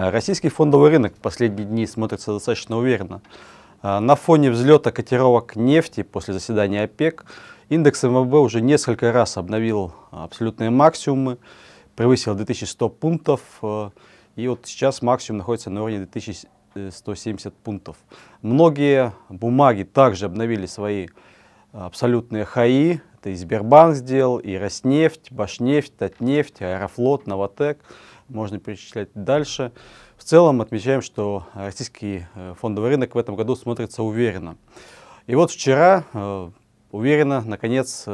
Российский фондовый рынок в последние дни смотрится достаточно уверенно. На фоне взлета котировок нефти после заседания ОПЕК индекс ММВБ уже несколько раз обновил абсолютные максимумы, превысил 2100 пунктов, и вот сейчас максимум находится на уровне 2170 пунктов. Многие бумаги также обновили свои абсолютные хаи, это и Сбербанк сделал, и Роснефть, Башнефть, Татнефть, Аэрофлот, НОВАТЭК, можно перечислять дальше. В целом отмечаем, что российский фондовый рынок в этом году смотрится уверенно. И вот вчера уверенно, наконец,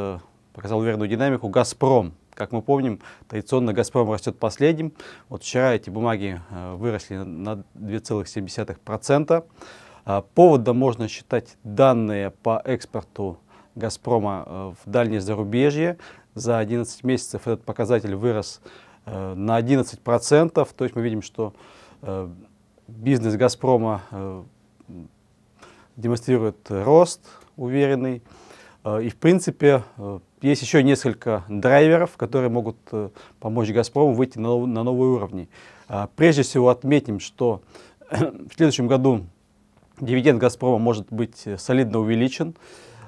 показал уверенную динамику «Газпром». Как мы помним, традиционно «Газпром» растет последним. Вот вчера эти бумаги выросли на 2,7%. Поводом можно считать данные по экспорту «Газпрома» в дальнее зарубежье. За 11 месяцев этот показатель вырос на 11%. То есть мы видим, что бизнес «Газпрома» демонстрирует рост уверенный. И, в принципе, есть еще несколько драйверов, которые могут помочь «Газпрому» выйти на новые уровни. Прежде всего отметим, что в следующем году дивиденд «Газпрома» может быть солидно увеличен.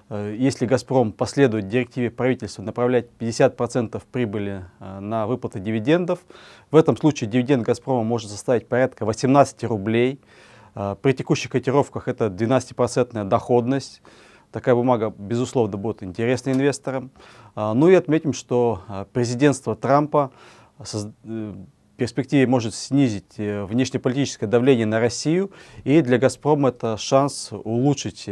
Если «Газпром» последует директиве правительства направлять 50% прибыли на выплаты дивидендов, в этом случае дивиденд «Газпрома» может составить порядка 18 рублей. При текущих котировках это 12% доходность. Такая бумага, безусловно, будет интересна инвесторам. Ну и отметим, что президентство Трампа в перспективе может снизить внешнеполитическое давление на Россию. И для «Газпрома» это шанс улучшить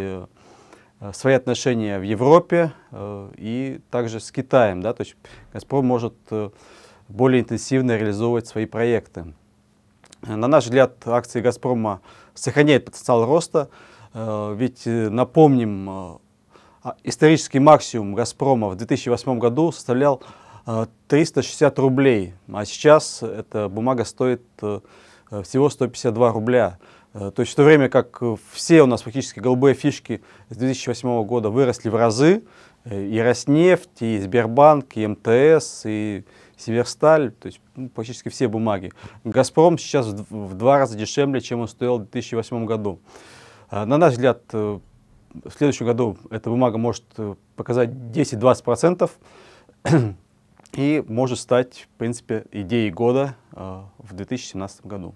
свои отношения в Европе и также с Китаем. Да? То есть «Газпром» может более интенсивно реализовывать свои проекты. На наш взгляд, акции «Газпрома» сохраняют потенциал роста. Ведь, напомним, исторический максимум «Газпрома» в 2008 году составлял 360 рублей, а сейчас эта бумага стоит всего 152 рубля. То есть в то время как все у нас фактически голубые фишки с 2008 года выросли в разы, и Роснефть, и Сбербанк, и МТС, и Северсталь, то есть практически все бумаги. «Газпром» сейчас в 2 раза дешевле, чем он стоил в 2008 году. На наш взгляд, в следующем году эта бумага может показать 10-20% и может стать, в принципе, идеей года в 2017 году.